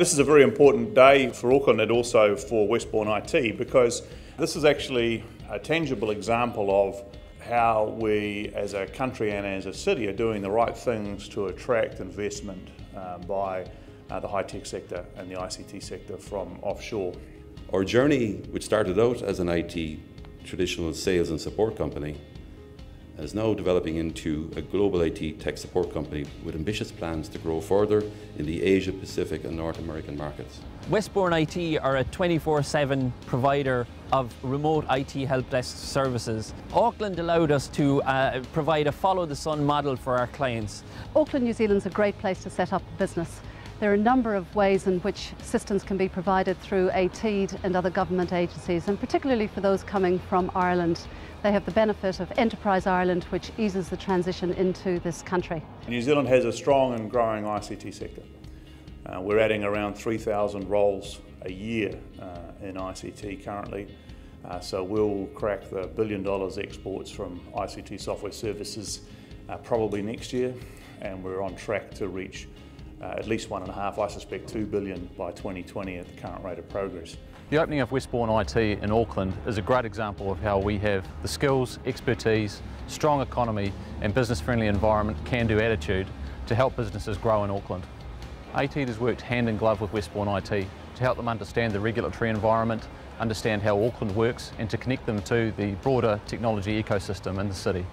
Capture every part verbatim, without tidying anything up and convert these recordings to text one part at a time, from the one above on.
This is a very important day for Auckland and also for Westbourne I T, because this is actually a tangible example of how we as a country and as a city are doing the right things to attract investment uh, by uh, the high-tech sector and the I C T sector from offshore. Our journey, which started out as an I T traditional sales and support company, is now developing into a global I T tech support company with ambitious plans to grow further in the Asia, Pacific and North American markets. Westbourne I T are a twenty-four seven provider of remote I T help desk services. Auckland allowed us to uh, provide a follow-the-sun model for our clients. Auckland, New Zealand's a great place to set up a business. There are a number of ways in which systems can be provided through ATEED and other government agencies, and particularly for those coming from Ireland. They have the benefit of Enterprise Ireland, which eases the transition into this country. New Zealand has a strong and growing I C T sector. Uh, we're adding around three thousand roles a year uh, in I C T currently, uh, so we'll crack the billion dollars exports from I C T software services uh, probably next year, and we're on track to reach Uh, at least one and a half, I suspect two billion by twenty twenty at the current rate of progress. The opening of Westbourne I T in Auckland is a great example of how we have the skills, expertise, strong economy and business-friendly environment, can-do attitude to help businesses grow in Auckland. ATEED has worked hand in glove with Westbourne I T to help them understand the regulatory environment, understand how Auckland works and to connect them to the broader technology ecosystem in the city.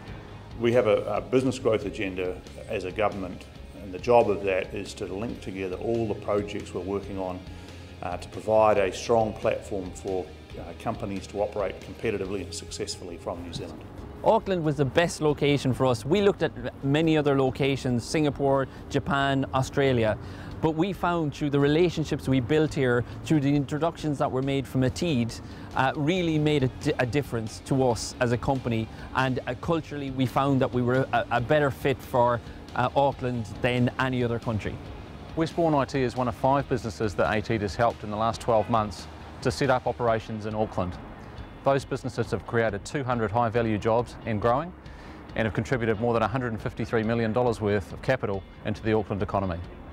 We have a, a business growth agenda as a government, and the job of that is to link together all the projects we're working on uh, to provide a strong platform for uh, companies to operate competitively and successfully from New Zealand. Auckland was the best location for us. We looked at many other locations, Singapore, Japan, Australia, but we found through the relationships we built here, through the introductions that were made from ATEED, uh, really made a, a difference to us as a company, and uh, culturally we found that we were a, a better fit for Uh, Auckland than any other country. Westbourne I T is one of five businesses that ATEED has helped in the last twelve months to set up operations in Auckland. Those businesses have created two hundred high-value jobs and growing, and have contributed more than one hundred fifty-three million dollars worth of capital into the Auckland economy.